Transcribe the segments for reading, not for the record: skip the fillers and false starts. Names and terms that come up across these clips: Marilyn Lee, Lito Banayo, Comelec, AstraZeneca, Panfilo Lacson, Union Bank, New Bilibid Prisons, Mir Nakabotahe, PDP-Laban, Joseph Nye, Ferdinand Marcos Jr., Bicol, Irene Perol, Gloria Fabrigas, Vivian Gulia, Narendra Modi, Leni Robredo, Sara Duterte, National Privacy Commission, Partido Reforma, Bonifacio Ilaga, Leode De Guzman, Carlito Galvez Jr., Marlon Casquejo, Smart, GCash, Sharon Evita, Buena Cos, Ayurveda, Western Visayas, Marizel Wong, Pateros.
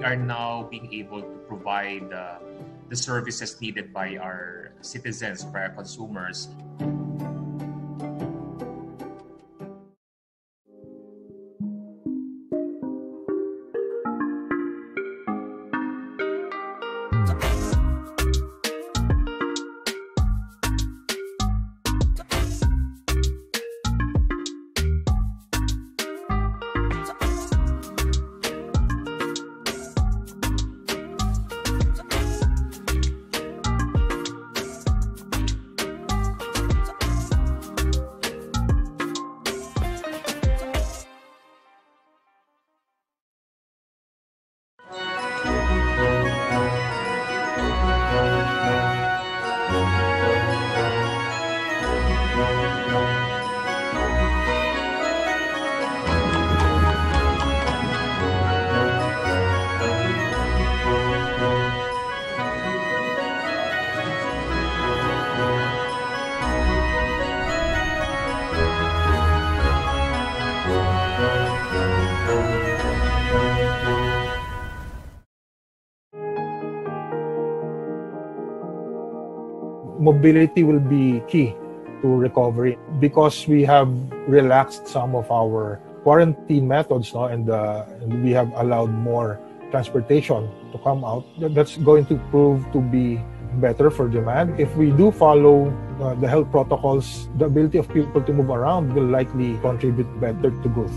we are now being able to provide the services needed by our citizens, by our consumers. Mobility will be key to recovery because we have relaxed some of our quarantine methods now, and we have allowed more transportation to come out. That's going to prove to be better for demand. If we do follow the health protocols, the ability of people to move around will likely contribute better to growth.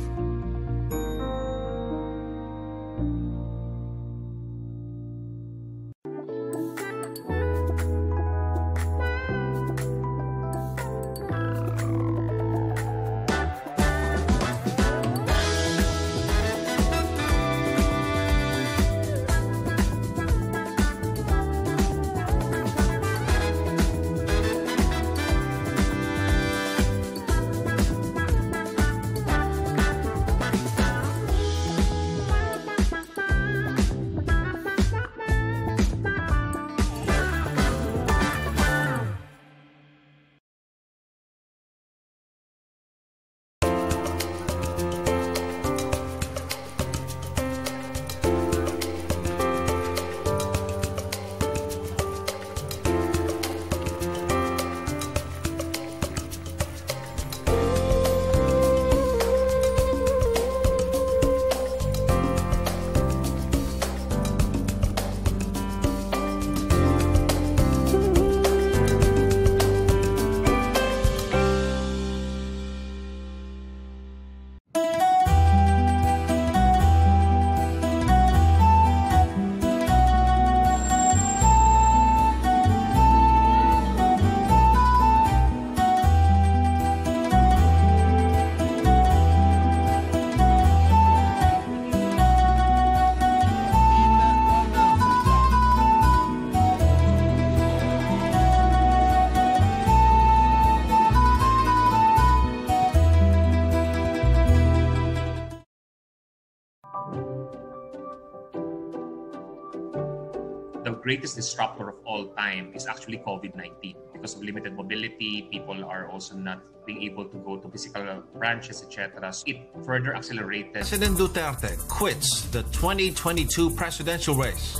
The greatest disruptor of all time is actually COVID-19. Because of limited mobility, people are also not being able to go to physical branches, etc. So it further accelerated. President Duterte quits the 2022 presidential race.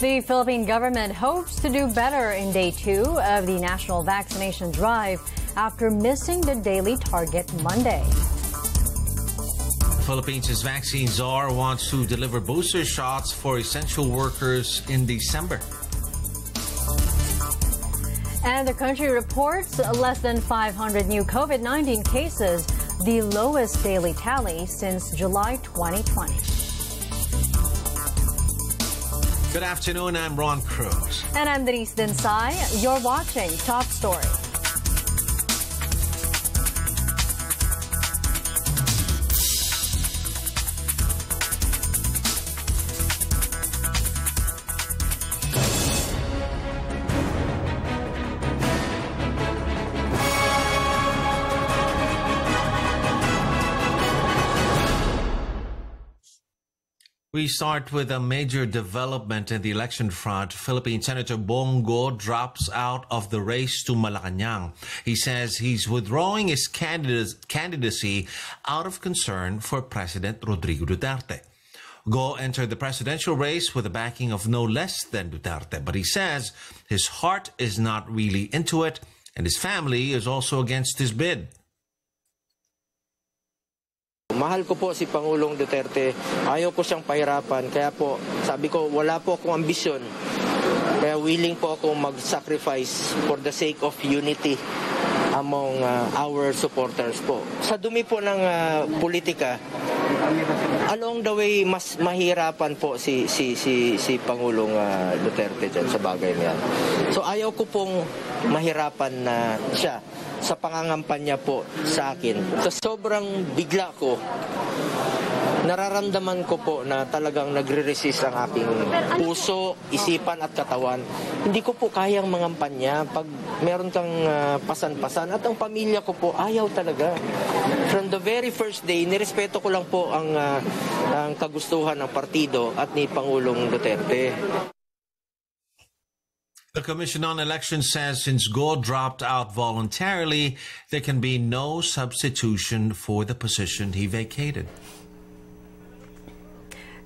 The Philippine government hopes to do better in day 2 of the national vaccination drive after missing the daily target Monday. Philippines' vaccine czar wants to deliver booster shots for essential workers in December. And the country reports less than 500 new COVID-19 cases, the lowest daily tally since July 2020. Good afternoon, I'm Ron Cruz. And I'm Denise Dinsai. You're watching Top Story. We start with a major development in the election front. Philippine Senator Bong Go drops out of the race to Malacañang. He says he's withdrawing his candidacy out of concern for President Rodrigo Duterte. Go entered the presidential race with the backing of no less than Duterte, but he says his heart is not really into it, and his family is also against his bid. Mahal ko po si Pangulong Duterte. Ayaw ko siyang pahirapan. Kaya po, sabi ko, wala po akong ambisyon. Kaya willing po akong mag-sacrifice for the sake of unity among our supporters po. Sa dumi po ng politika, along the way, mas mahirapan po si Pangulong Duterte dyan sa bagay niyan. So ayaw ko pong mahirapan na siya sa pangangampanya po sa akin. Sa sobrang bigla ko, nararamdaman ko po na talagang nagre-resist ang aking puso, isipan at katawan. Hindi ko po kayang mangampanya pag meron kang pasan-pasan. At ang pamilya ko po, ayaw talaga. From the very first day, nirespeto ko lang po ang kagustuhan ng partido at ni Pangulong Duterte. The Commission on Elections says since Go dropped out voluntarily, there can be no substitution for the position he vacated.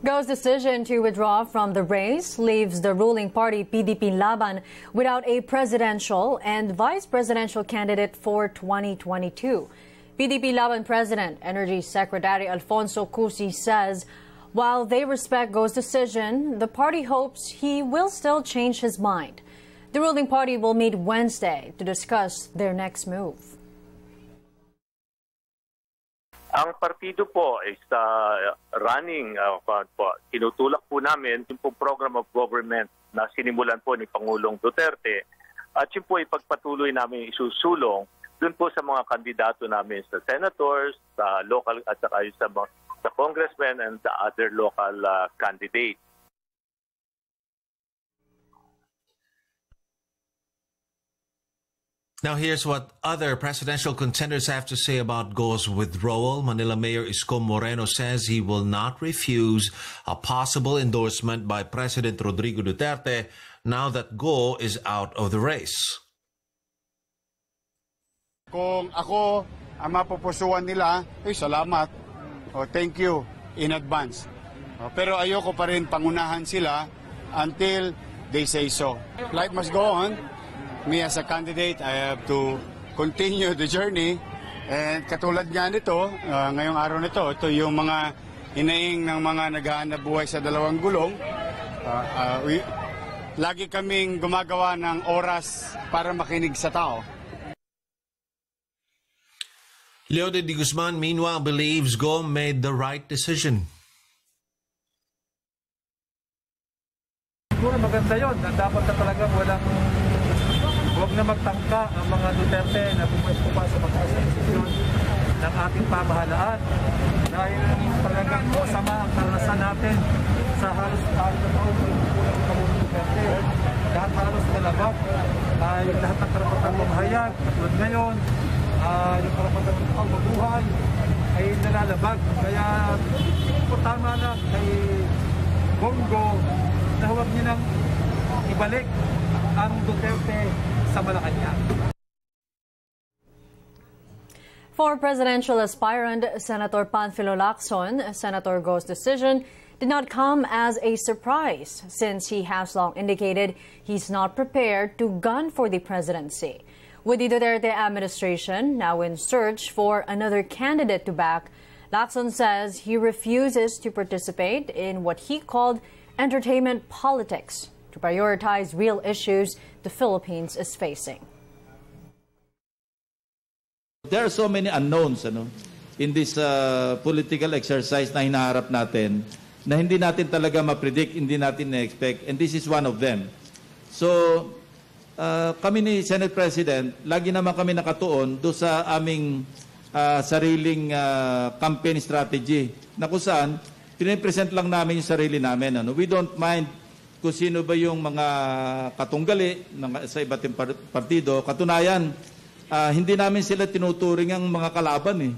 Go's decision to withdraw from the race leaves the ruling party PDP-Laban without a presidential and vice presidential candidate for 2022. PDP-Laban President, Energy Secretary Alfonso Cusi says, while they respect Go's decision, the party hopes he will still change his mind. The ruling party will meet Wednesday to discuss their next move. Ang partido po is running, tinutulak po namin yung po program of government na sinimulan po ni Pangulong Duterte at yung po ipagpatuloy namin isusulong dun po sa mga kandidato namin sa senators, sa local at sa congressmen and the other local candidates. Now here's what other presidential contenders have to say about Go's withdrawal. Manila Mayor Isko Moreno says he will not refuse a possible endorsement by President Rodrigo Duterte now that Go is out of the race. Kung ako ang mapupusuan nila, salamat. Oh, thank you in advance. Oh, pero ayoko pa rin pangunahan sila until they say so. Life must go on. Me as a candidate, I have to continue the journey. And katulad nga nito, ngayong araw nito, ito yung mga inaing ng mga naghahanap buhay sa dalawang gulong. Lagi kaming gumagawa ng oras para makinig sa tao. Leode De Guzman, meanwhile, believes Go made the right decision. Siguro maganda yun. Dapat na talaga walang... Huwag na magtangka ang mga Duterte na pumasa sa pagkakasasasyon ng ating pamahalaan dahil talagang sama ang karanasan natin sa halos taong ng Duterte. Lahat halos nalabag ay lahat ng karapatang mamahayag at ngayon yung karapatang pagbubuhay ay nalalabag. Kaya tama na kay Bong Go na huwag niyo nang ibalik ang Duterte sa Malacañang. For presidential aspirant Senator Panfilo Lacson, Senator Go's decision did not come as a surprise since he has long indicated he's not prepared to gun for the presidency. With the Duterte administration now in search for another candidate to back, Lacson says he refuses to participate in what he called entertainment politics to prioritize real issues the Philippines is facing. There are so many unknowns in this political exercise na hinaharap natin na hindi natin talaga ma-predict, hindi natin na-expect, and this is one of them. So, kami ni Senate President, lagi naman kami nakatuon do sa aming sariling campaign strategy na kung saan, pinipresent lang namin yung sarili namin. We don't mind kung sino ba yung mga katunggali sa iba't yung partido. Katunayan, hindi namin sila tinuturing ang mga kalaban eh.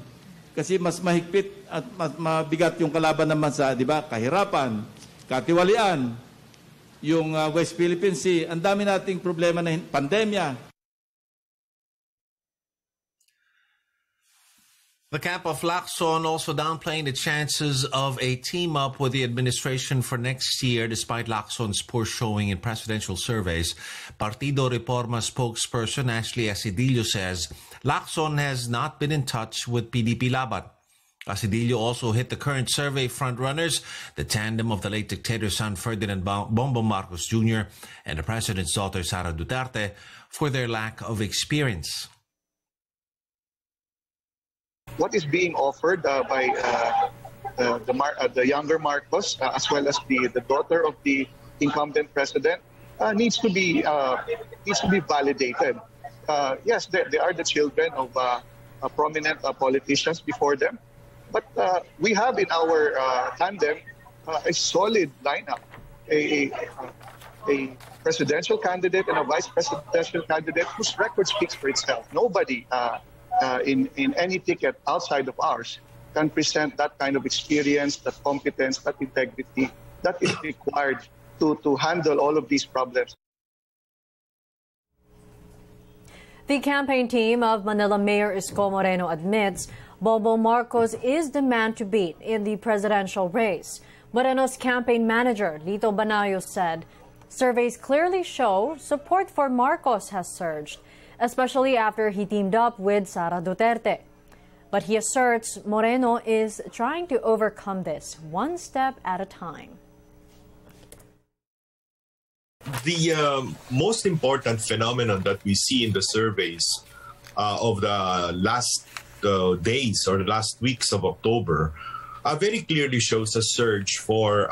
Kasi mas mahigpit at mas mabigat yung kalaban naman sa, di ba, kahirapan, katiwalian, yung West Philippine Sea. Ang dami nating problema na pandemya. The camp of Lacson also downplaying the chances of a team-up with the administration for next year despite Lacson's poor showing in presidential surveys. Partido Reforma spokesperson Ashley Asidillo says Lacson has not been in touch with PDP-Laban. Asidillo also hit the current survey frontrunners, the tandem of the late dictator's son Ferdinand Marcos Jr. and the president's daughter Sara Duterte, for their lack of experience. What is being offered by the younger Marcos, as well as the daughter of the incumbent president, needs to be validated. Yes, they are the children of prominent politicians before them, but we have in our tandem a solid lineup, a presidential candidate and a vice presidential candidate whose record speaks for itself. Nobody in any ticket outside of ours can present that kind of experience, that competence, that integrity that is required to handle all of these problems. The campaign team of Manila Mayor Isko Moreno admits Bongbong Marcos is the man to beat in the presidential race. Moreno's campaign manager, Lito Banayo, said surveys clearly show support for Marcos has surged, especially after he teamed up with Sara Duterte. But he asserts Moreno is trying to overcome this one step at a time. The most important phenomenon that we see in the surveys of the last days or the last weeks of October very clearly shows a surge for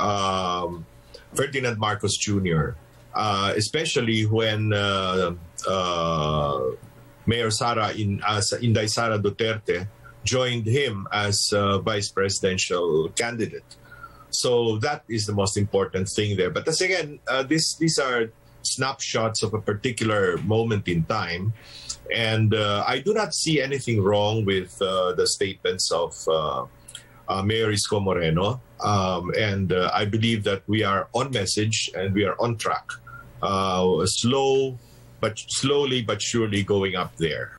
Ferdinand Marcos Jr., especially when Mayor Sara Inday Sara Duterte joined him as vice presidential candidate. So that is the most important thing there. But as again, these are snapshots of a particular moment in time. And I do not see anything wrong with the statements of Mayor Isko Moreno. And I believe that we are on message and we are on track. Slowly but surely going up there.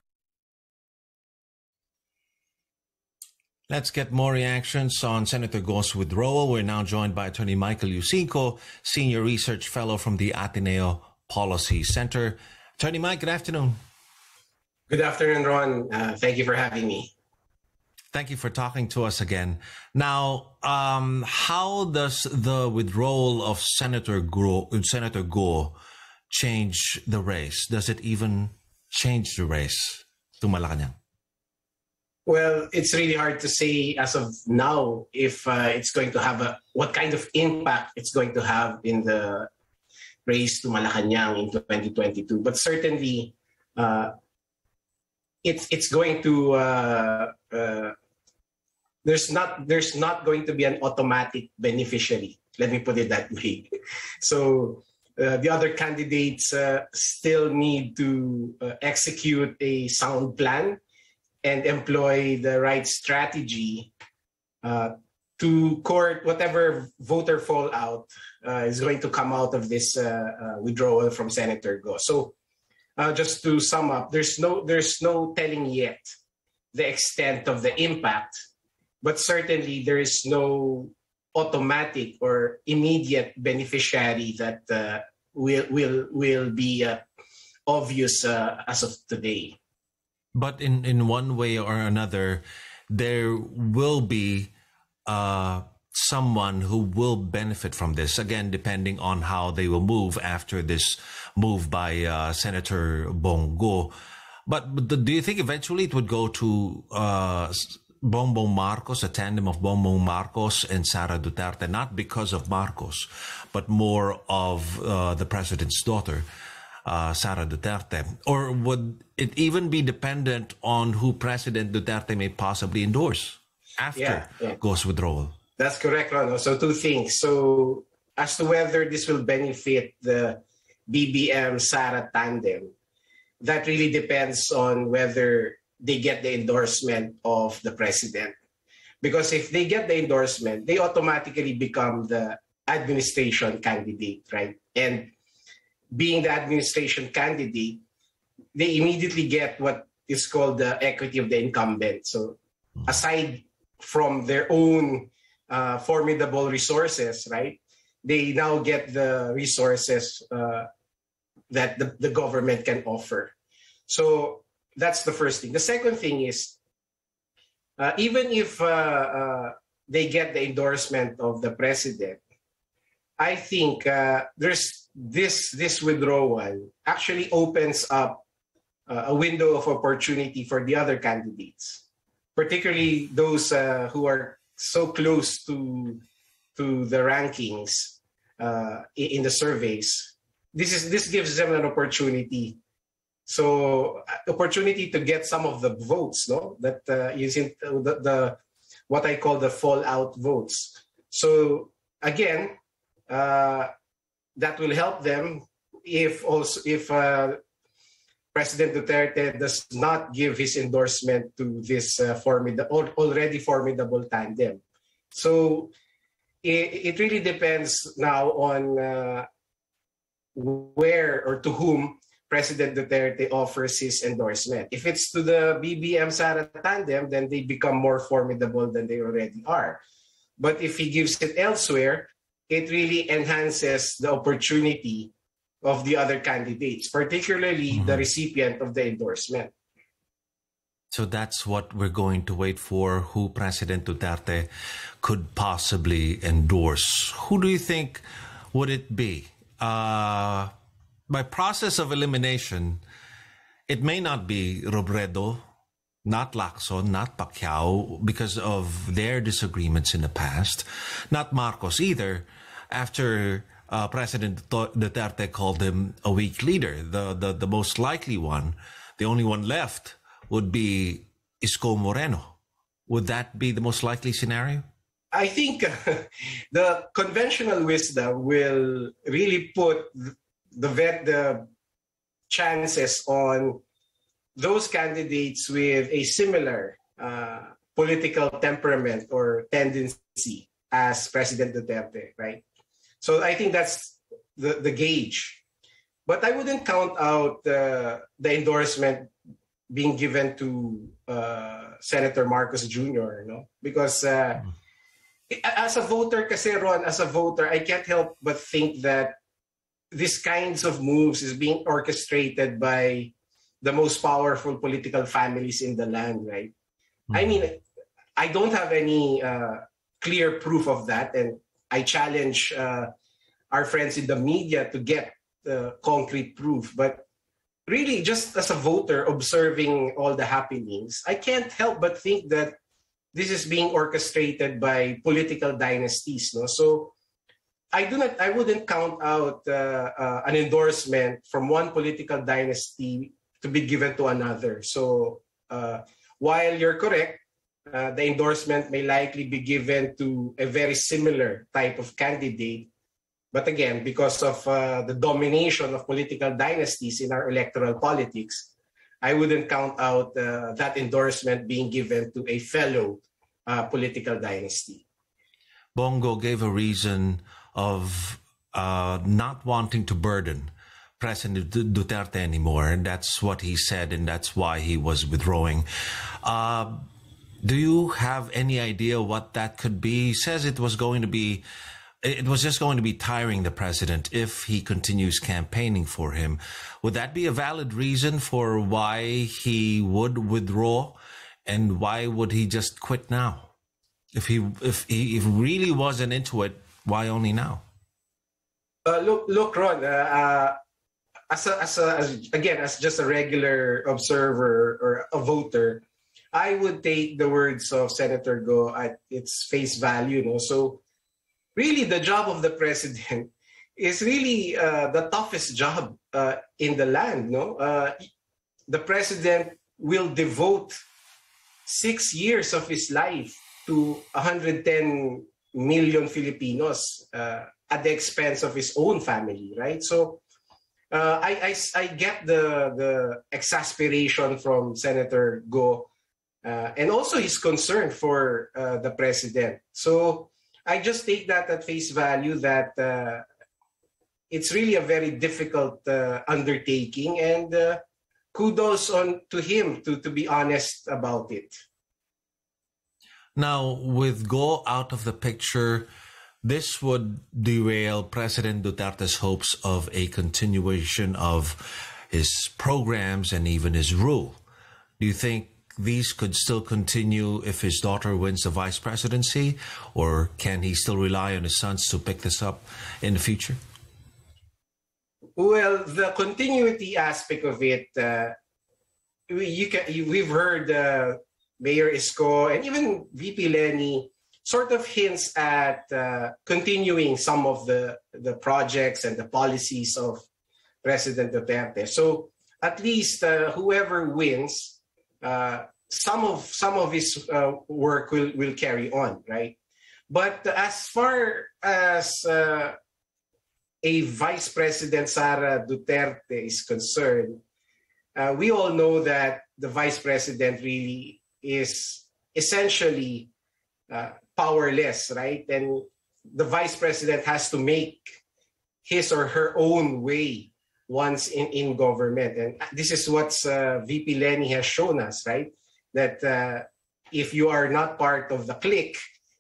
Let's get more reactions on Senator Go's withdrawal. We're now joined by Attorney Michael Yusinko, Senior Research Fellow from the Ateneo Policy Center. Attorney Mike, good afternoon. Good afternoon, Ron. Thank you for having me. Thank you for talking to us again. Now, how does the withdrawal of Senator Go change the race? Does it even change the race to Malacañang? Well, it's really hard to say as of now if it's going to have what kind of impact it's going to have in the race to Malacañang in 2022. But certainly, it's going to there's not going to be an automatic beneficiary. Let me put it that way. So the other candidates still need to execute a sound plan and employ the right strategy to court whatever voter fallout is going to come out of this withdrawal from Senator Go. So just to sum up, there's no telling yet the extent of the impact, but certainly there is no automatic or immediate beneficiary that will be obvious as of today. But in one way or another, there will be someone who will benefit from this, again, depending on how they will move after this move by Senator Bong Go. But do you think eventually it would go to Bongbong Marcos, a tandem of Bongbong Marcos and Sara Duterte, not because of Marcos, but more of the president's daughter, Sara Duterte? Or would it even be dependent on who President Duterte may possibly endorse after Go's withdrawal? That's correct, Ron. So two things. So as to whether this will benefit the BBM-Sara tandem, that really depends on whether they get the endorsement of the president. Because if they get the endorsement, they automatically become the administration candidate, right? And being the administration candidate, they immediately get what is called the equity of the incumbent. So aside from their own formidable resources, right? They now get the resources that the government can offer. So that's the first thing. The second thing is, even if they get the endorsement of the president, I think there's this withdrawal actually opens up a window of opportunity for the other candidates, particularly those who are so close to the rankings in the surveys. This gives them an opportunity. So opportunity to get some of the votes, no? That isn't the what I call the fallout votes. So again, that will help them if President Duterte does not give his endorsement to this already formidable tandem. So it really depends now on where or to whom President Duterte offers his endorsement. If it's to the BBM-Sara tandem, then they become more formidable than they already are. But if he gives it elsewhere, it really enhances the opportunity of the other candidates, particularly the recipient of the endorsement. So that's what we're going to wait for, who President Duterte could possibly endorse. Who do you think would it be? By process of elimination, it may not be Robredo, not Lacson, not Pacquiao, because of their disagreements in the past, not Marcos either, after President Duterte called him a weak leader. The most likely one, the only one left, would be Isko Moreno. Would that be the most likely scenario? I think the conventional wisdom will really put the chances on those candidates with a similar political temperament or tendency as President Duterte, right? So I think that's the gauge. But I wouldn't count out the endorsement being given to Senator Marcos Jr., no? Because as a voter, kasi Ron, as a voter, I can't help but think that these kinds of moves is being orchestrated by the most powerful political families in the land, right? Mm-hmm. I mean, I don't have any clear proof of that, and I challenge our friends in the media to get concrete proof. But really, just as a voter observing all the happenings, I can't help but think that this is being orchestrated by political dynasties, no? So I wouldn't count out an endorsement from one political dynasty to be given to another. So while you're correct, the endorsement may likely be given to a very similar type of candidate. But again, because of the domination of political dynasties in our electoral politics, I wouldn't count out that endorsement being given to a fellow political dynasty. Bong Go gave a reason of not wanting to burden President Duterte anymore. And that's what he said, and that's why he was withdrawing. Do you have any idea what that could be? He says it was just going to be tiring the president if he continues campaigning for him. Would that be a valid reason for why he would withdraw? And why would he just quit now? If he really wasn't into it, why only now? Look, Ron. As just a regular observer or a voter, I would take the words of Senator Go at its face value. You know? So really, the job of the president is really the toughest job in the land. No, the president will devote 6 years of his life to 110 million Filipinos at the expense of his own family, right? So I get the exasperation from Senator Go and also his concern for the president. So I just take that at face value that it's really a very difficult undertaking, and kudos to him to be honest about it. Now, with Go out of the picture, this would derail President Duterte's hopes of a continuation of his programs and even his rule. Do you think these could still continue if his daughter wins the vice presidency, or can he still rely on his sons to pick this up in the future? Well, the continuity aspect of it, we've heard Mayor Isko and even VP Leni sort of hints at continuing some of the projects and the policies of President Duterte. So at least whoever wins, some of his work will carry on, right? But as far as a Vice President Sara Duterte is concerned, we all know that the Vice President really is essentially powerless, right? And the Vice President has to make his or her own way once in government. And this is what VP Leni has shown us, right? That if you are not part of the clique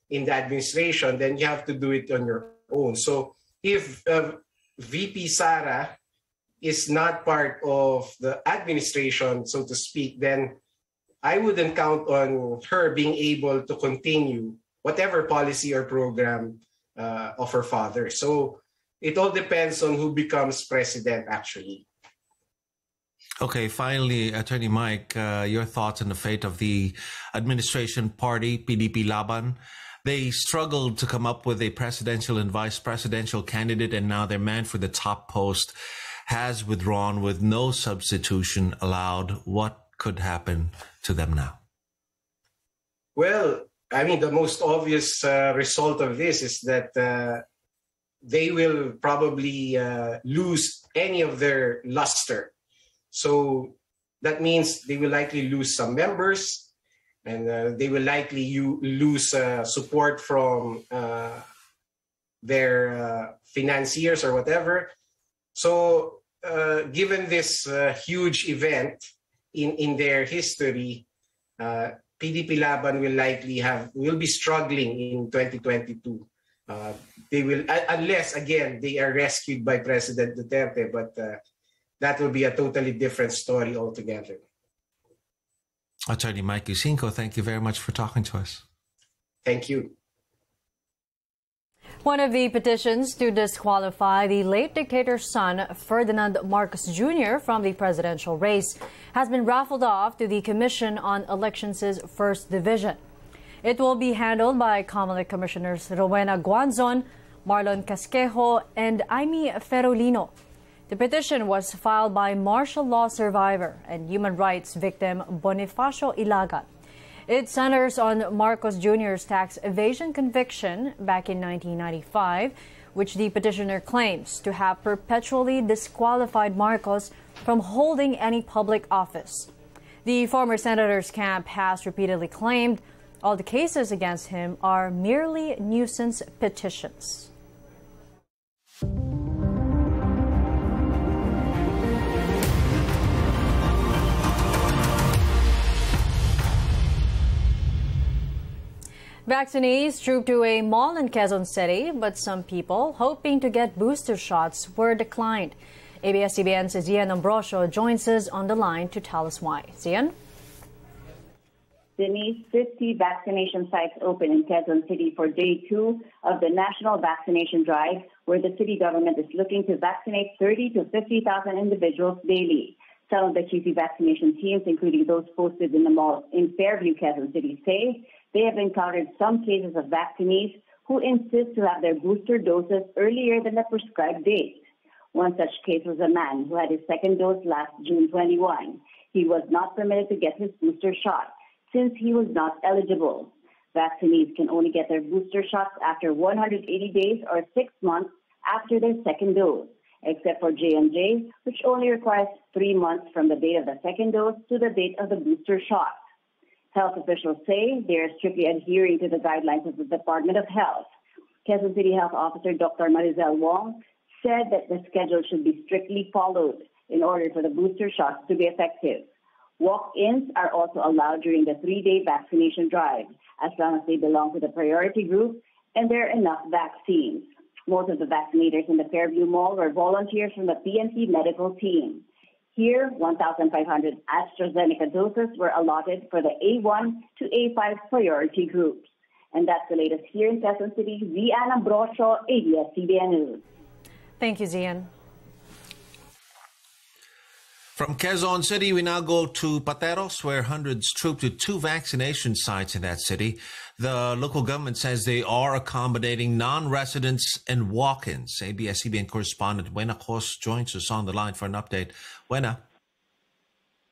in the administration, then you have to do it on your own. So if VP Sara is not part of the administration, so to speak, then I wouldn't count on her being able to continue whatever policy or program of her father. So it all depends on who becomes president, actually. Okay, finally, Attorney Mike, your thoughts on the fate of the administration party, PDP-Laban. They struggled to come up with a presidential and vice presidential candidate, and now their man for the top post has withdrawn with no substitution allowed. What could happen to them now? Well, I mean, the most obvious result of this is that they will probably lose any of their luster. So that means they will likely lose some members, and they will likely lose support from their financiers or whatever. So given this huge event in their history, PDP-Laban will likely will be struggling in 2022. They will, unless again they are rescued by President Duterte, but that will be a totally different story altogether. Attorney Mike Yusinko, thank you very much for talking to us. Thank you. One of the petitions to disqualify the late dictator's son, Ferdinand Marcos Jr., from the presidential race has been raffled off to the Commission on Elections' First Division. It will be handled by Comelec Commissioners Rowena Guanzon, Marlon Casquejo, and Aimee Ferolino. The petition was filed by martial law survivor and human rights victim Bonifacio Ilaga. It centers on Marcos Jr.'s tax evasion conviction back in 1995, which the petitioner claims to have perpetually disqualified Marcos from holding any public office. The former senator's camp has repeatedly claimed all the cases against him are merely nuisance petitions. Vaccinees trooped to a mall in Quezon City, but some people hoping to get booster shots were declined. ABS-CBN's Zian Ambrosio joins us on the line to tell us why. Zian? Denise, 50 vaccination sites open in Quezon City for day 2 of the national vaccination drive, where the city government is looking to vaccinate 30 to 50,000 individuals daily. Some of the QC vaccination teams, including those posted in the mall in Fairview, Quezon City, say they have encountered some cases of vaccinees who insist to have their booster doses earlier than the prescribed date. One such case was a man who had his second dose last June 21. He was not permitted to get his booster shot, since he was not eligible. Vaccinees can only get their booster shots after 180 days or 6 months after their second dose, except for J&J, which only requires 3 months from the date of the second dose to the date of the booster shot. Health officials say they are strictly adhering to the guidelines of the Department of Health. Quezon City Health Officer Dr. Marizel Wong said that the schedule should be strictly followed in order for the booster shots to be effective. Walk-ins are also allowed during the 3-day vaccination drive, as long as they belong to the priority group and there are enough vaccines. Most of the vaccinators in the Fairview Mall were volunteers from the PNP medical team. Here, 1,500 AstraZeneca doses were allotted for the A1 to A5 priority groups. And that's the latest here in Quezon City. Zian Ambrosio, ABS-CBN News. Thank you, Zian. From Quezon City, we now go to Pateros, where hundreds trooped to 2 vaccination sites in that city. The local government says they are accommodating non-residents and walk-ins. ABS-CBN correspondent Buena Cos joins us on the line for an update. Buena.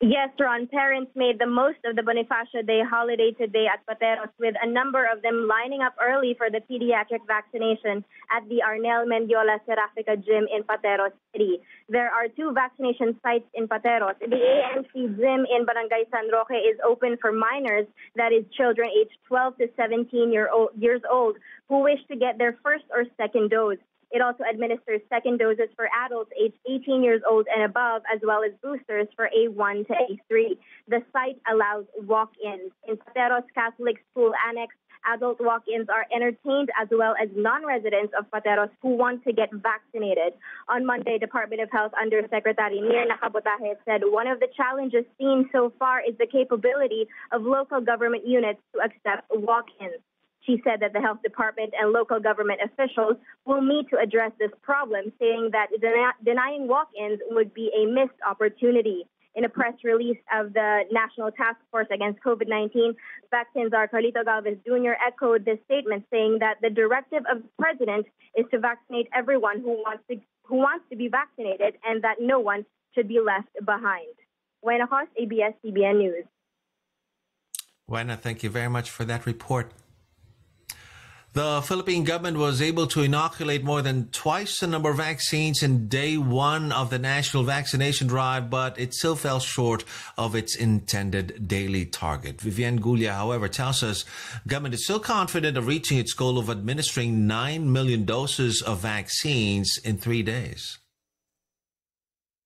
Yes, Ron. Parents made the most of the Bonifacio Day holiday today at Pateros, with a number of them lining up early for the pediatric vaccination at the Arnel Mendiola Serafica Gym in Pateros City. There are 2 vaccination sites in Pateros. The AMC Gym in Barangay San Roque is open for minors, that is children aged 12 to 17 years old, who wish to get their first or second dose. It also administers second doses for adults aged 18 years old and above, as well as boosters for A1 to A3. The site allows walk-ins. In Pateros Catholic School Annex, adult walk-ins are entertained, as well as non-residents of Pateros who want to get vaccinated. On Monday, Department of Health Undersecretary Mir Nakabotahe said one of the challenges seen so far is the capability of local government units to accept walk-ins. She said that the health department and local government officials will need to address this problem, saying that denying walk-ins would be a missed opportunity. In a press release of the National Task Force Against COVID-19, Vaccine Czar Carlito Galvez Jr. echoed this statement, saying that the directive of the president is to vaccinate everyone who wants to be vaccinated, and that no one should be left behind. Buena Cos, ABS-CBN News. Buena, thank you very much for that report. The Philippine government was able to inoculate more than twice the number of vaccines in day one of the national vaccination drive, but it still fell short of its intended daily target. Vivian Gulia, however, tells us government is still confident of reaching its goal of administering 9 million doses of vaccines in 3 days.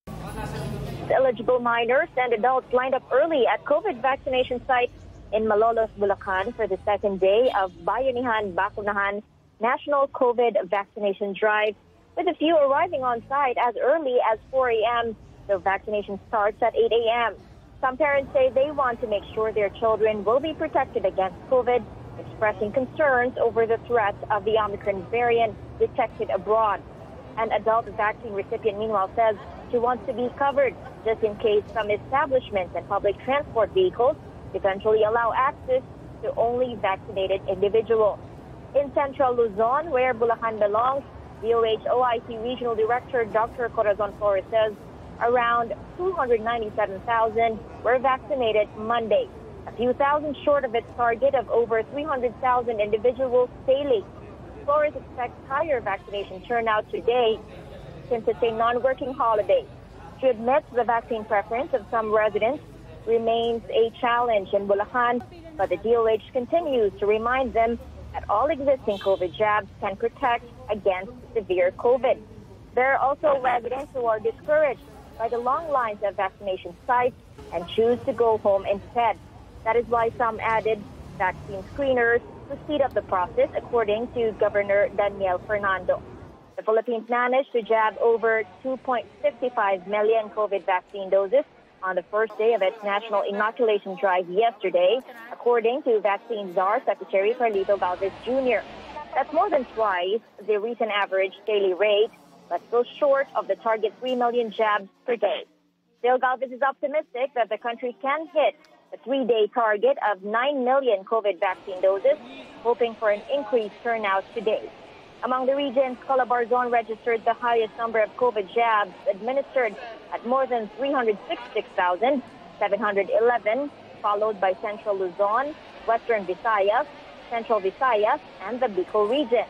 The eligible minors and adults lined up early at COVID vaccination sites in Malolos, Bulacan for the second day of Bayanihan Bakunahan National COVID Vaccination Drive, with a few arriving on site as early as 4 a.m., though vaccination starts at 8 a.m. Some parents say they want to make sure their children will be protected against COVID, expressing concerns over the threat of the Omicron variant detected abroad. An adult vaccine recipient, meanwhile, says she wants to be covered just in case some establishments and public transport vehicles eventually allow access to only vaccinated individuals. In Central Luzon, where Bulacan belongs, DOH OIC Regional Director Dr. Corazon Flores says around 297,000 were vaccinated Monday, a few thousand short of its target of over 300,000 individuals daily. Flores expects higher vaccination turnout today since it's a non-working holiday. She admits the vaccine preference of some residents remains a challenge in Bulacan, but the DOH continues to remind them that all existing COVID jabs can protect against severe COVID. There are also residents who are discouraged by the long lines at vaccination sites and choose to go home instead. That is why some added vaccine screeners to speed up the process, according to Governor Daniel Fernando. The Philippines managed to jab over 2.55 million COVID vaccine doses on the first day of its national inoculation drive yesterday, according to Vaccine Czar Secretary Carlito Galvez Jr. That's more than twice the recent average daily rate, but still short of the target 3 million jabs per day. Still, Galvez is optimistic that the country can hit the 3-day target of 9 million COVID vaccine doses, hoping for an increased turnout today. Among the regions, Calabarzon registered the highest number of COVID jabs administered at more than 366,711, followed by Central Luzon, Western Visayas, Central Visayas, and the Bicol region.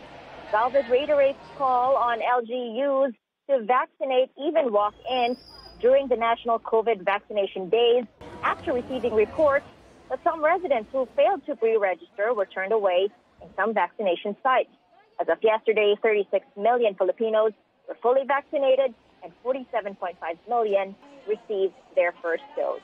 Galvez reiterates call on LGUs to vaccinate even walk-ins during the national COVID vaccination days after receiving reports that some residents who failed to pre-register were turned away in some vaccination sites. As of yesterday, 36 million Filipinos were fully vaccinated and 47.5 million received their first dose.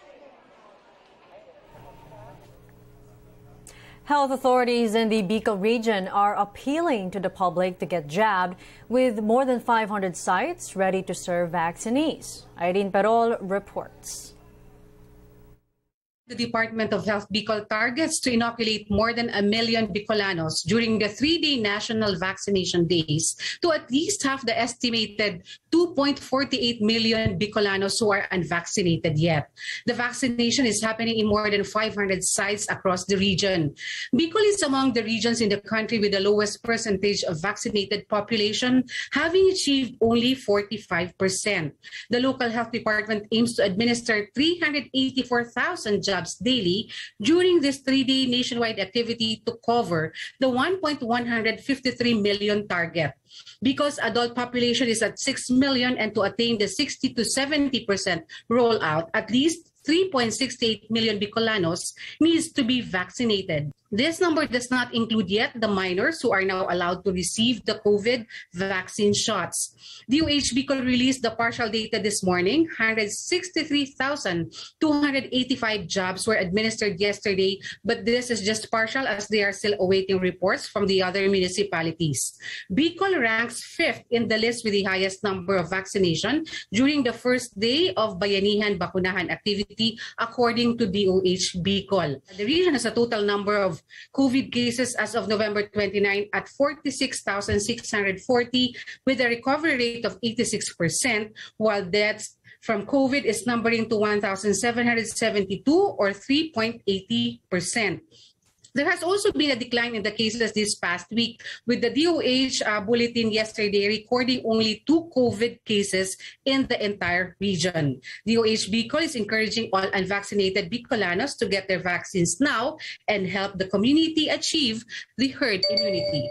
Health authorities in the Bicol region are appealing to the public to get jabbed, with more than 500 sites ready to serve vaccinees. Irene Perol reports. The Department of Health Bicol targets to inoculate more than 1 million Bicolanos during the 3-day national vaccination days to at least half the estimated 2.48 million Bicolanos who are unvaccinated yet. The vaccination is happening in more than 500 sites across the region. Bicol is among the regions in the country with the lowest percentage of vaccinated population, having achieved only 45%. The local health department aims to administer 384,000 jabs daily during this 3-day nationwide activity to cover the 1.153 million target. Because adult population is at 6 million and to attain the 60 to 70% rollout, at least 3.68 million Bicolanos needs to be vaccinated. This number does not include yet the minors who are now allowed to receive the COVID vaccine shots. DOH Bicol released the partial data this morning. 163,285 jabs were administered yesterday, but this is just partial as they are still awaiting reports from the other municipalities. Bicol ranks 5th in the list with the highest number of vaccination during the first day of Bayanihan Bakunahan activity, according to DOH Bicol. The region has a total number of COVID cases as of November 29 at 46,640, with a recovery rate of 86%, while deaths from COVID is numbering to 1,772 or 3.80%. There has also been a decline in the cases this past week, with the DOH bulletin yesterday recording only 2 COVID cases in the entire region. DOH Bicol is encouraging all unvaccinated Bicolanos to get their vaccines now and help the community achieve the herd immunity.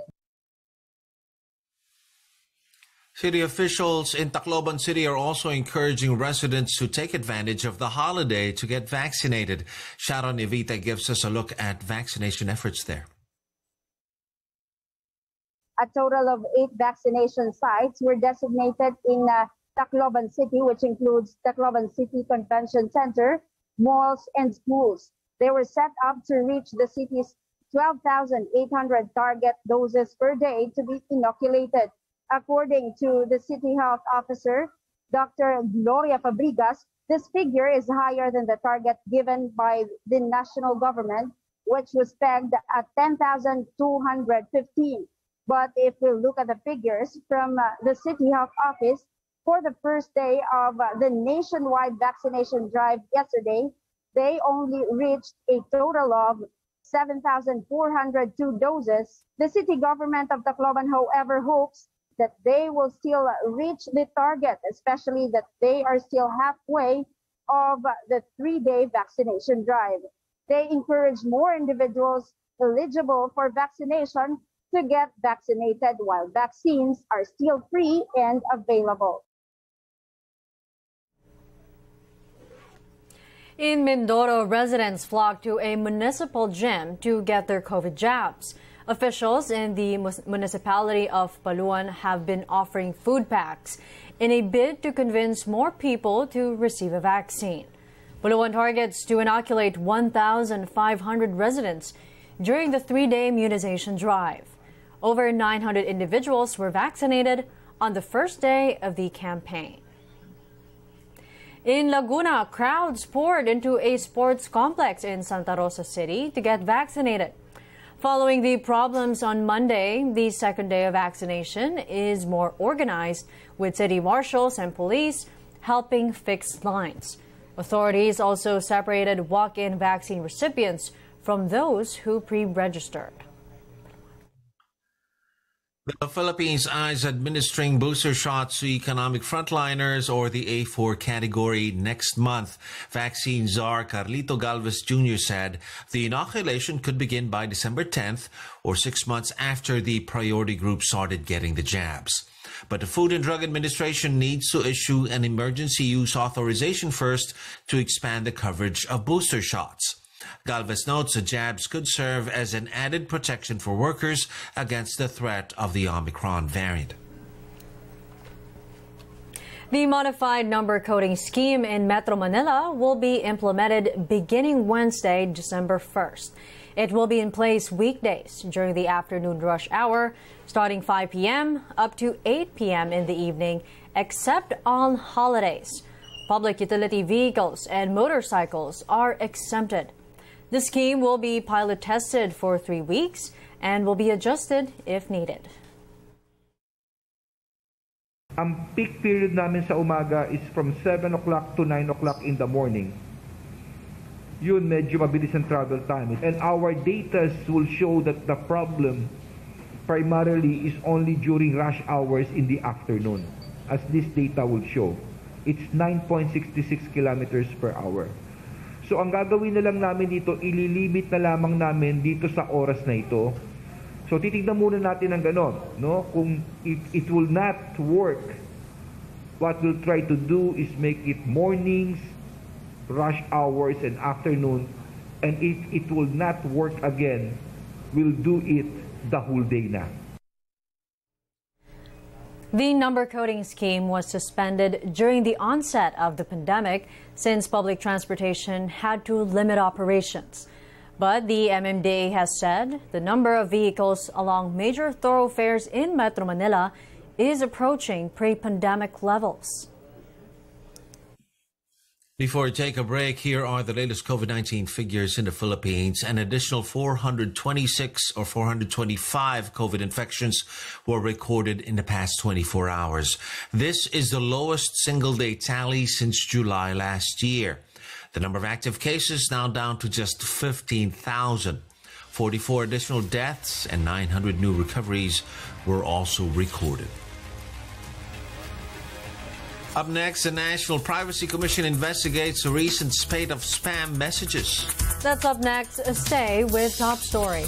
City officials in Tacloban City are also encouraging residents to take advantage of the holiday to get vaccinated. Sharon Evita gives us a look at vaccination efforts there. A total of 8 vaccination sites were designated in Tacloban City, which includes Tacloban City Convention Center, malls, and schools. They were set up to reach the city's 12,800 target doses per day to be inoculated. According to the City Health Officer, Dr. Gloria Fabrigas, this figure is higher than the target given by the national government, which was pegged at 10,215. But if we look at the figures from the City Health Office, for the first day of the nationwide vaccination drive yesterday, they only reached a total of 7,402 doses. The city government of Tacloban, however, hopes that they will still reach the target, especially that they are still halfway of the 3-day vaccination drive. They encourage more individuals eligible for vaccination to get vaccinated while vaccines are still free and available. In Mindoro, residents flocked to a municipal gym to get their COVID jabs. Officials in the municipality of Paluan have been offering food packs in a bid to convince more people to receive a vaccine. Paluan targets to inoculate 1,500 residents during the 3-day immunization drive. Over 900 individuals were vaccinated on the first day of the campaign. In Laguna, crowds poured into a sports complex in Santa Rosa City to get vaccinated. Following the problems on Monday, the second day of vaccination is more organized, with city marshals and police helping fix lines. Authorities also separated walk-in vaccine recipients from those who pre-registered. The Philippines is administering booster shots to economic frontliners, or the A4 category, next month. Vaccine czar Carlito Galvez Jr. said the inoculation could begin by December 10th, or 6 months after the priority group started getting the jabs. But the Food and Drug Administration needs to issue an emergency use authorization first to expand the coverage of booster shots. Galvez notes the jabs could serve as an added protection for workers against the threat of the Omicron variant. The modified number coding scheme in Metro Manila will be implemented beginning Wednesday, December 1st. It will be in place weekdays during the afternoon rush hour, starting 5 p.m. up to 8 p.m. in the evening, except on holidays. Public utility vehicles and motorcycles are exempted. The scheme will be pilot tested for 3 weeks and will be adjusted if needed. Ang peak period namin sa umaga is from 7 o'clock to 9 o'clock in the morning. Yun, medyo mabilis ang travel time. And our data will show that the problem primarily is only during rush hours in the afternoon, as this data will show. It's 9.66 kilometers per hour. So ang gagawin na lang namin dito, ililimit na lamang namin dito sa oras na ito. So titignan muna natin ang ganon, no? Kung it will not work, what we'll try to do is make it mornings, rush hours, and afternoon. And if it will not work again, we'll do it the whole day na. The number coding scheme was suspended during the onset of the pandemic since public transportation had to limit operations. But the MMDA has said the number of vehicles along major thoroughfares in Metro Manila is approaching pre-pandemic levels. Before we take a break, here are the latest COVID-19 figures in the Philippines. An additional 425 COVID infections were recorded in the past 24 hours. This is the lowest single-day tally since July last year. The number of active cases now down to just 15,000. 44 additional deaths and 900 new recoveries were also recorded. Up next, the National Privacy Commission investigates a recent spate of spam messages. That's up next. Stay with Top Story.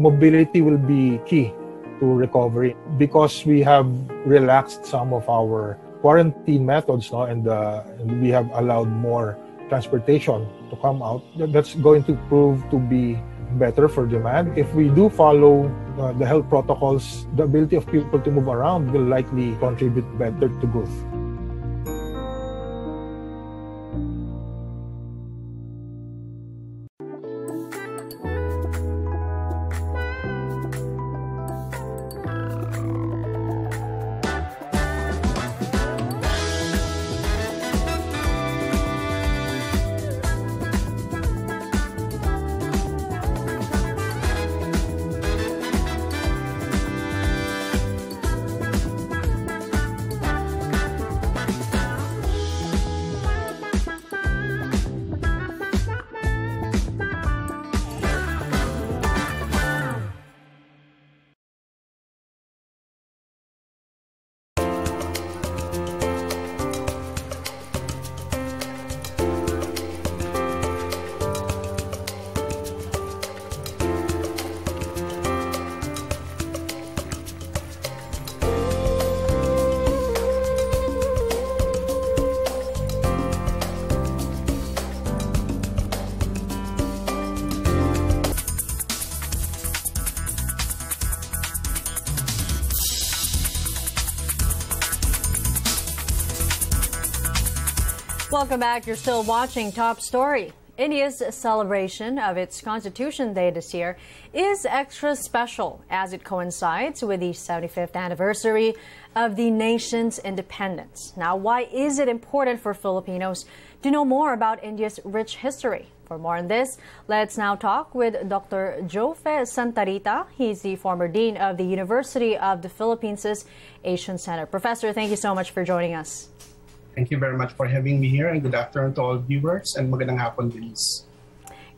Mobility will be key to recovery because we have relaxed some of our quarantine methods now, and we have allowed more transportation to come out. That's going to prove to be better for demand. If we do follow the health protocols, the ability of people to move around will likely contribute better to growth. Welcome back. You're still watching Top Story. India's celebration of its Constitution Day this year is extra special as it coincides with the 75th anniversary of the nation's independence. Now, why is it important for Filipinos to know more about India's rich history? For more on this, let's now talk with Dr. Jofe Santarita. He's the former dean of the University of the Philippines' Asian Center. Professor, thank you so much for joining us. Thank you very much for having me here, and good afternoon to all viewers, and magandang hapon, Denise.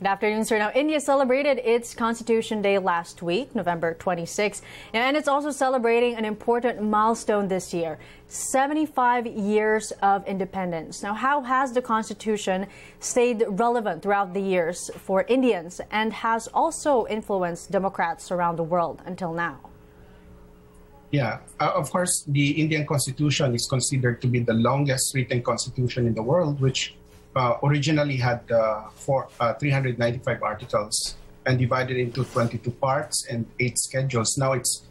Good afternoon, sir. Now, India celebrated its Constitution Day last week, November 26, and it's also celebrating an important milestone this year, 75 years of independence. Now, how has the Constitution stayed relevant throughout the years for Indians and has also influenced Democrats around the world until now? Yeah, of course, the Indian Constitution is considered to be the longest written constitution in the world, which originally had 395 articles and divided into 22 parts and 8 schedules. Now it's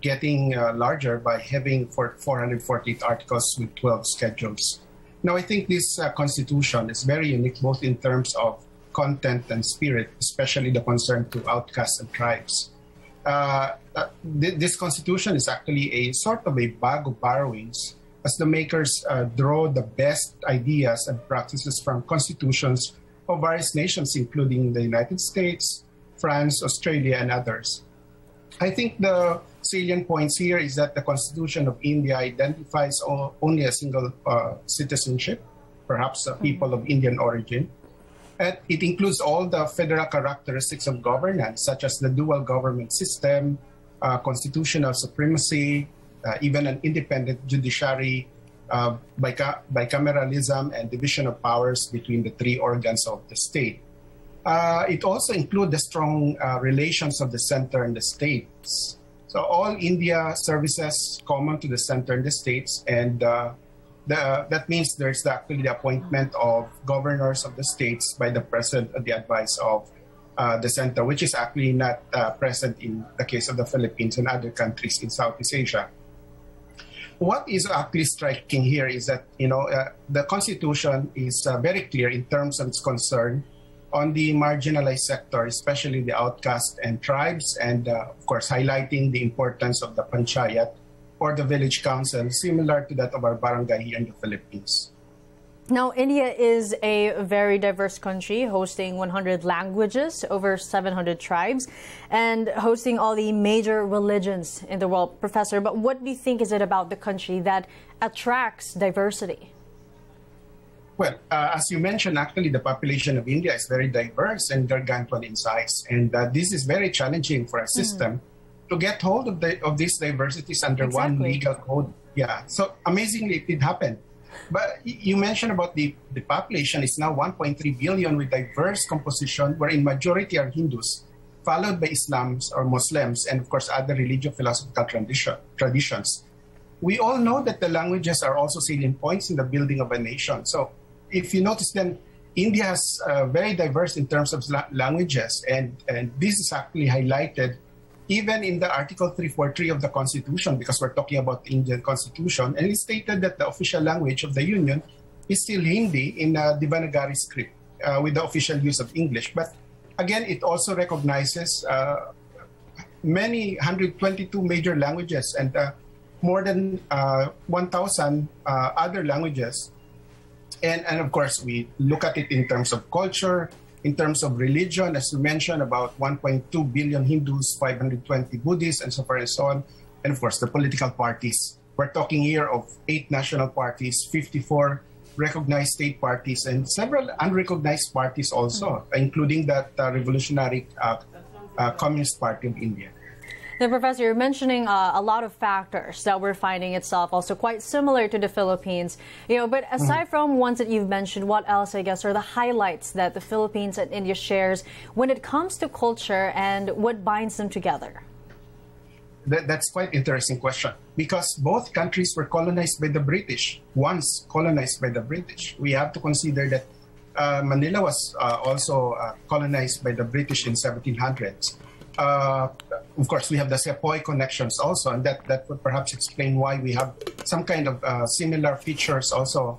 getting larger by having 448 articles with 12 schedules. Now I think this constitution is very unique both in terms of content and spirit, especially the concern to outcasts and tribes. This constitution is actually a sort of a bag of borrowings, as the makers draw the best ideas and practices from constitutions of various nations, including the United States, France, Australia, and others. I think the salient points here is that the Constitution of India identifies only a single citizenship, perhaps people of Indian origin. And it includes all the federal characteristics of governance, such as the dual government system, constitutional supremacy, even an independent judiciary, bicameralism, and division of powers between the three organs of the state. It also includes the strong relations of the center and the states. So all India services common to the center and the states, and that means there's actually the appointment of governors of the states by the president at the advice of the center, which is actually not present in the case of the Philippines and other countries in Southeast Asia. What is actually striking here is that, you know, the Constitution is very clear in terms of its concern on the marginalized sector, especially the outcasts and tribes, and of course highlighting the importance of the panchayat or the village council, similar to that of our barangay here in the Philippines. Now, India is a very diverse country, hosting 100 languages, over 700 tribes, and hosting all the major religions in the world. Professor, but what do you think is it about the country that attracts diversity? Well, as you mentioned, actually the population of India is very diverse and gargantuan in size, and this is very challenging for a system to get hold of, these diversities under one legal code. Yeah, so amazingly it did happen. But you mentioned about the population is now 1.3 billion with diverse composition, wherein majority are Hindus, followed by Islams or Muslims, and of course other religious philosophical traditions. We all know that the languages are also salient points in the building of a nation. So if you notice, then India is very diverse in terms of languages, and this is actually highlighted even in the Article 343 of the Constitution, because we're talking about the Indian Constitution, and it's stated that the official language of the Union is still Hindi in Devanagari script with the official use of English. But again, it also recognizes many 122 major languages and more than 1,000 other languages. And of course, we look at it in terms of culture, in terms of religion, as you mentioned, about 1.2 billion Hindus, 520 Buddhists, and so far and so on. And of course, the political parties. We're talking here of 8 national parties, 54 recognized state parties, and several unrecognized parties also, including that revolutionary Communist Party of India. Now, Professor, you're mentioning a lot of factors that we're finding itself also quite similar to the Philippines. You know, but aside from ones that you've mentioned, what else, I guess, are the highlights that the Philippines and India shares when it comes to culture and what binds them together? That's quite an interesting question, because both countries were colonized by the British. Once colonized by the British, we have to consider that Manila was also colonized by the British in 1700s. Of course, we have the sepoy connections also, and that would perhaps explain why we have some kind of similar features also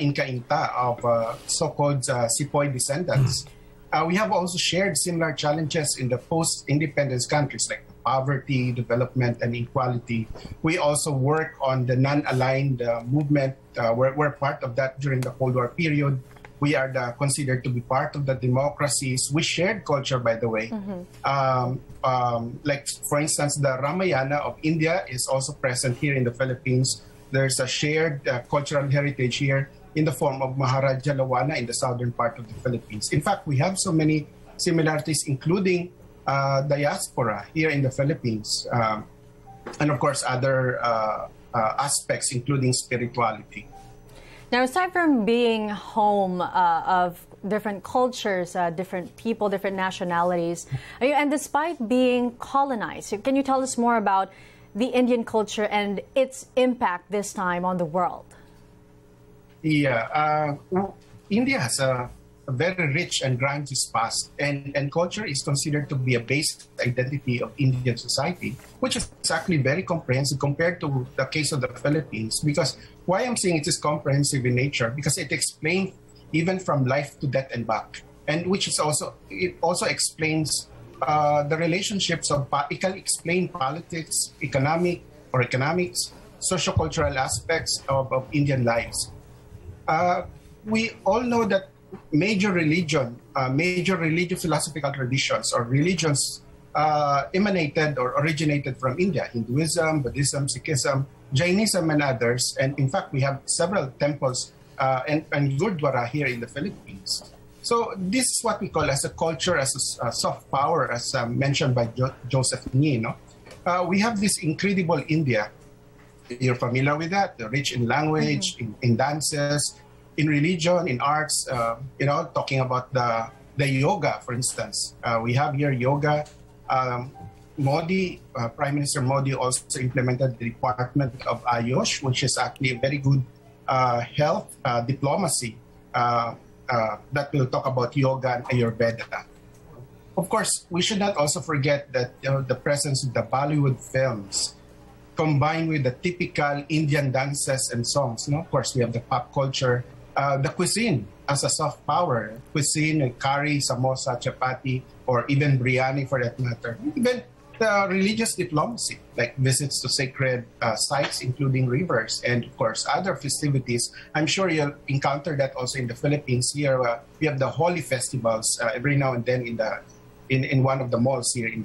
in Cainta of so-called sepoy descendants. We have also shared similar challenges in the post-independence countries, like poverty, development, and inequality. We also work on the non-aligned movement. We're part of that during the Cold War period. We are considered to be part of the democracies. We shared culture, by the way. Like, for instance, the Ramayana of India is also present here in the Philippines. There's a shared cultural heritage here. in the form of Maharaja Lawana in the southern part of the Philippines. In fact, we have so many similarities, including diaspora here in the Philippines, and of course other aspects, including spirituality. Now, aside from being home of different cultures, different people, different nationalities, and despite being colonized, can you tell us more about the Indian culture and its impact this time on the world? Yeah, India has a very rich and grandiose past, and culture is considered to be a basic identity of Indian society, which is actually very comprehensive compared to the case of the Philippines. Because why I'm saying it is comprehensive in nature, because it explains even from life to death and back, and which is also, it also explains the relationships of, it can explain politics, economics, socio-cultural aspects of Indian lives. We all know that major religious philosophical traditions or religions emanated or originated from India: Hinduism, Buddhism, Sikhism, Jainism, and others. And in fact, we have several temples and gurdwara here in the Philippines. So this is what we call as a culture, as a soft power, as mentioned by Joseph Nye. No? We have this incredible India. You're familiar with that. They're rich in language, in dances, in religion, in arts. You know, talking about the yoga, for instance. We have here yoga. Modi, Prime Minister Modi, also implemented the Department of Ayush, which is actually a very good health diplomacy. That will talk about yoga and Ayurveda. Of course, we should not also forget that the presence of the Bollywood films, combined with the typical Indian dances and songs. No? Of course, we have the pop culture, the cuisine as a soft power. Cuisine, curry, samosa, chapati, or even biryani for that matter. Even the religious diplomacy, like visits to sacred sites, including rivers, and of course other festivities. I'm sure you'll encounter that also in the Philippines. Here we have the holy festivals every now and then in one of the malls here in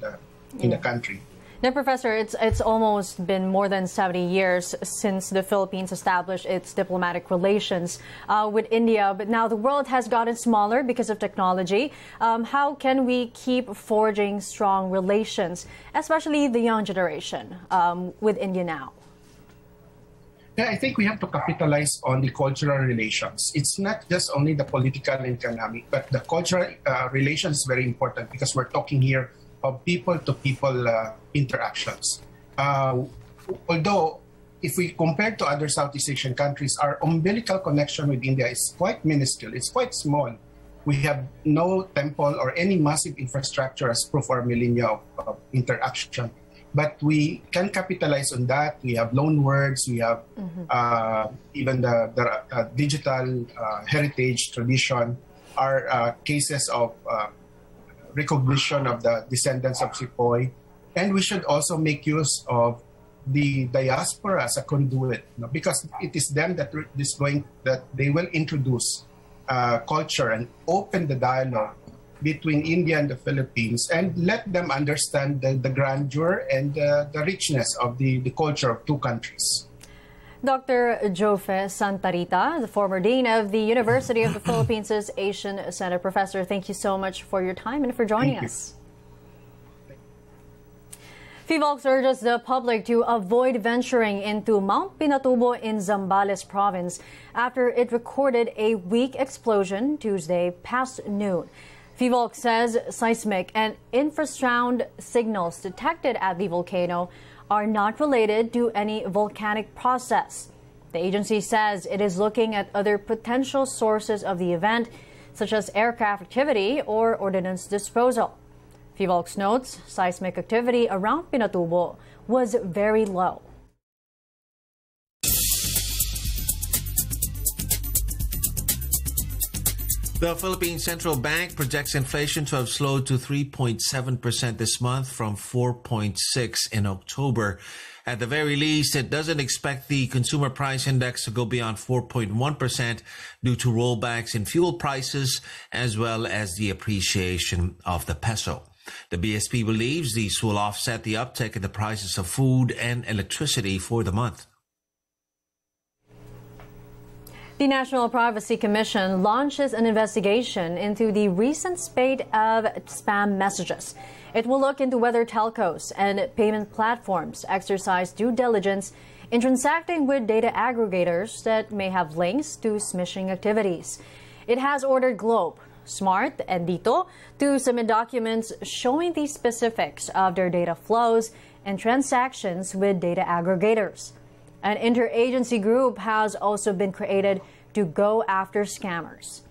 the country. Now, Professor, it's almost been more than 70 years since the Philippines established its diplomatic relations with India, but now the world has gotten smaller because of technology. How can we keep forging strong relations, especially the young generation, with India now? Yeah, I think we have to capitalize on the cultural relations. It's not just only the political and economic, but the cultural relations is very important, because we're talking here of people-to-people interactions. Although, if we compare to other Southeast Asian countries, our umbilical connection with India is quite minuscule. It's quite small. We have no temple or any massive infrastructure as proof or millennia of interaction. But we can capitalize on that. We have loan words. We have even the digital heritage tradition. Our cases of recognition of the descendants of Sepoy, and we should also make use of the diaspora as a conduit, because it is them that is going, that they will introduce culture and open the dialogue between India and the Philippines, and let them understand the grandeur and the richness of the culture of two countries. Dr. Jofe Santarita, the former dean of the University of the Philippines' Asian Center. Professor, thank you so much for your time and for joining us. PHIVOLCS urges the public to avoid venturing into Mount Pinatubo in Zambales province after it recorded a weak explosion Tuesday past noon. PHIVOLCS says seismic and infrasound signals detected at the volcano are not related to any volcanic process. The agency says it is looking at other potential sources of the event, such as aircraft activity or ordnance disposal. PHIVOLCS notes seismic activity around Pinatubo was very low. The Philippine Central Bank projects inflation to have slowed to 3.7% this month from 4.6% in October. At the very least, it doesn't expect the consumer price index to go beyond 4.1% due to rollbacks in fuel prices as well as the appreciation of the peso. The BSP believes these will offset the uptick in the prices of food and electricity for the month. The National Privacy Commission launches an investigation into the recent spate of spam messages. It will look into whether telcos and payment platforms exercise due diligence in transacting with data aggregators that may have links to smishing activities. It has ordered Globe, Smart, and Dito to submit documents showing the specifics of their data flows and transactions with data aggregators. An interagency group has also been created to go after scammers.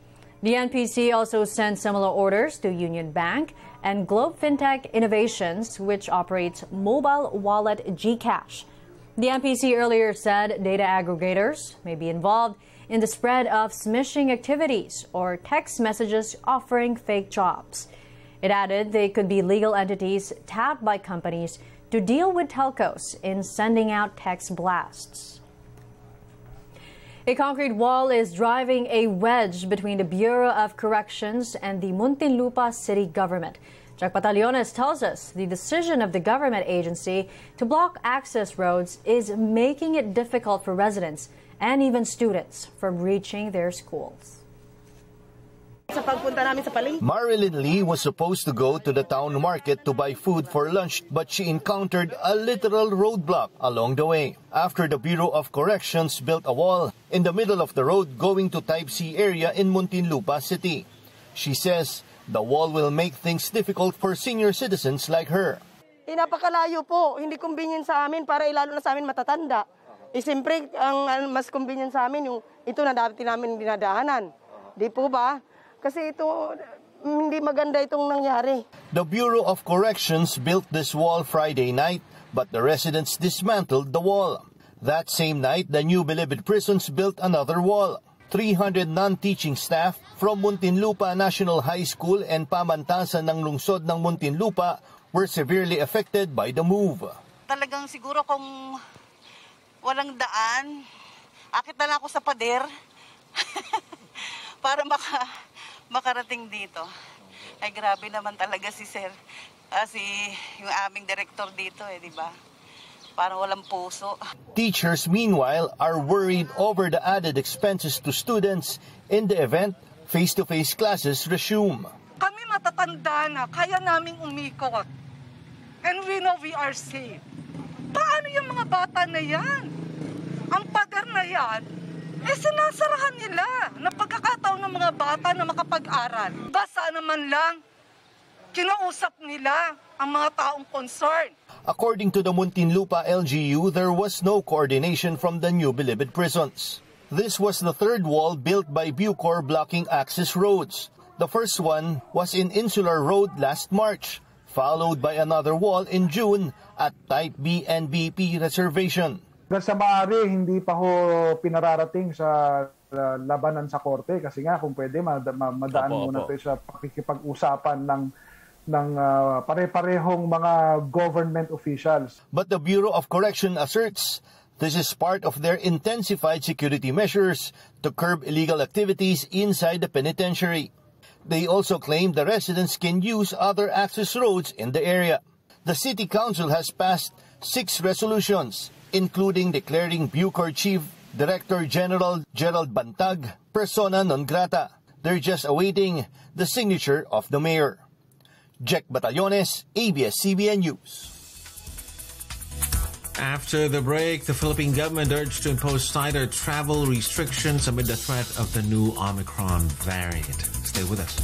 The NPC also sent similar orders to Union Bank and Globe Fintech Innovations, which operates mobile wallet GCash. The NPC earlier said data aggregators may be involved in the spread of smishing activities or text messages offering fake jobs. It added they could be legal entities tapped by companies to deal with telcos in sending out text blasts. A concrete wall is driving a wedge between the Bureau of Corrections and the Muntinlupa city government. Jack Batallones tells us the decision of the government agency to block access roads is making it difficult for residents and even students from reaching their schools. Marilyn Lee was supposed to go to the town market to buy food for lunch, but she encountered a literal roadblock along the way after the Bureau of Corrections built a wall in the middle of the road going to Type C area in Muntinlupa City. She says the wall will make things difficult for senior citizens like her. Napakalayo po, hindi convenient sa amin para ilalo na sa amin matatanda. Siyempre, ang mas convenient sa amin yung ito na dati namin dinadaanan. Di po ba? Kasi ito, hindi maganda itong nangyari. The Bureau of Corrections built this wall Friday night, but the residents dismantled the wall. That same night, the New Bilibid Prisons built another wall. 300 non-teaching staff from Muntinlupa National High School and pamantasan ng lungsod ng Muntinlupa were severely affected by the move. Talagang siguro kung walang daan, akit na lang ako sa pader para makarating dito. Ay grabe naman talaga si Sir, yung aming director dito di ba? Parang walang puso. Teachers meanwhile are worried over the added expenses to students in the event face-to-face classes resume. Kami matatanda na, kaya naming umikot. And we know we are safe. Paano yung mga bata na yan? Ang pagar na yan, sinasarahan nila na pagkakataon ng mga bata na makapag-aral. Basta naman lang, kinausap nila ang mga taong concerned. According to the Muntinlupa LGU, there was no coordination from the New Bilibid prisons. This was the third wall built by Bucor blocking access roads. The first one was in Insular Road last March, followed by another wall in June at Type B and BP Reservation. Hanggang sa maaari, hindi pa ho pinararating sa labanan sa korte kasi nga kung pwede madaan muna ito sa pakikipag-usapan ng pare-parehong mga government officials. But the Bureau of Correction asserts this is part of their intensified security measures to curb illegal activities inside the penitentiary. They also claim the residents can use other access roads in the area. The City Council has passed 6 resolutions, including declaring Bucor Chief Director General Gerald Bantag persona non grata. They're just awaiting the signature of the mayor. Jack Batallones, ABS-CBN News. After the break, the Philippine government urged to impose tighter travel restrictions amid the threat of the new Omicron variant. Stay with us.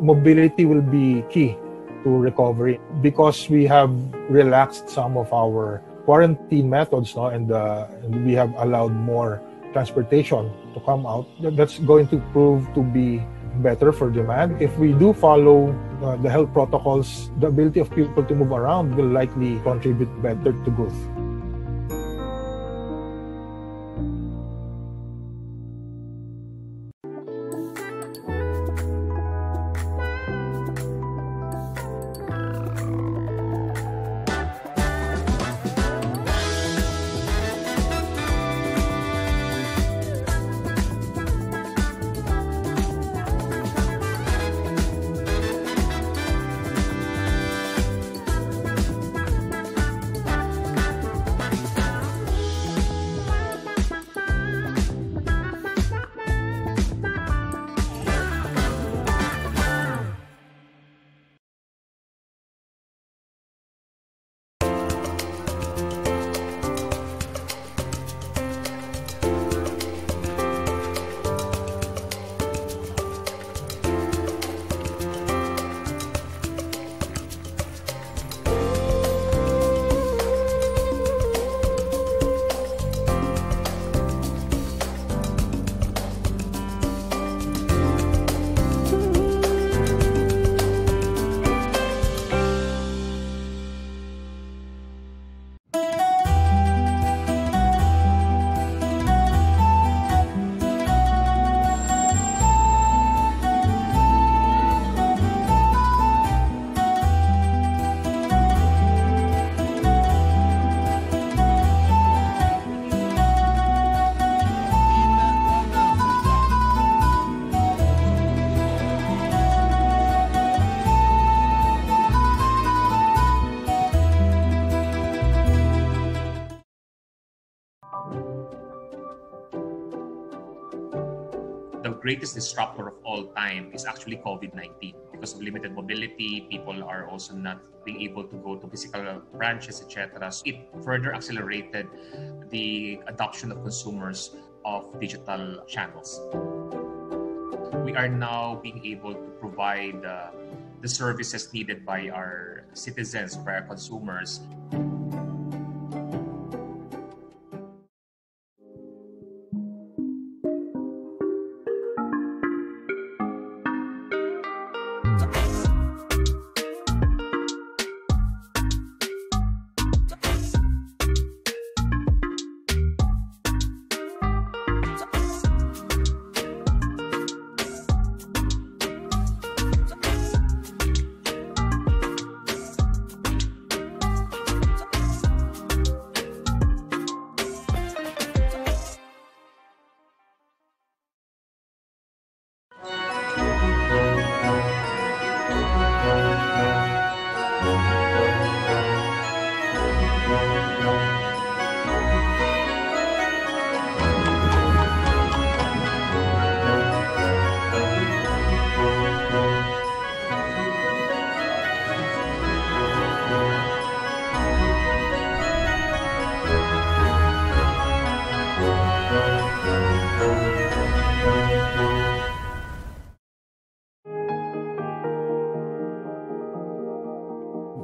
Mobility will be key to recovery because we have relaxed some of our quarantine methods, and we have allowed more transportation to come out, that's going to prove to be better for demand. If we do follow the health protocols, the ability of people to move around will likely contribute better to growth. The greatest disruptor of all time is actually COVID-19. Because of limited mobility, people are also not being able to go to physical branches, etc. So it further accelerated the adoption of consumers of digital channels. We are now being able to provide the services needed by our citizens, by our consumers.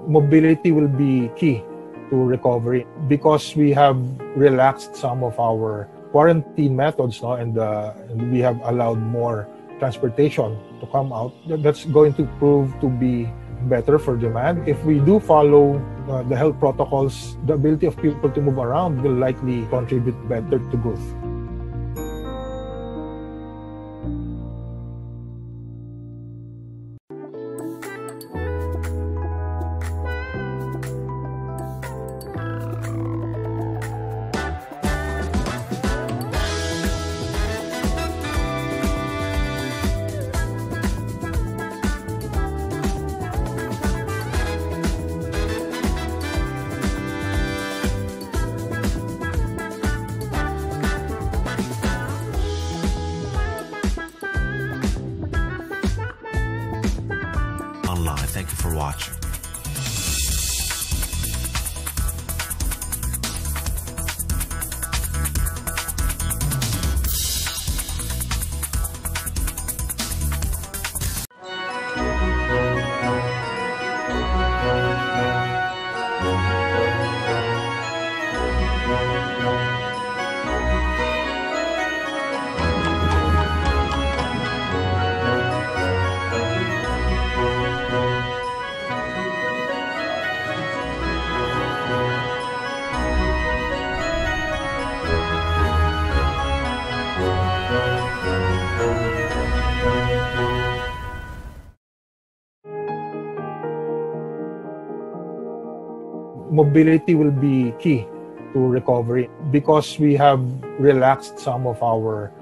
Mobility will be key to recovery because we have relaxed some of our quarantine methods now, and we have allowed more transportation to come out. That's going to prove to be better for demand. If we do follow the health protocols, the ability of people to move around will likely contribute better to growth. mobility will be key to recovery because we have relaxed some of our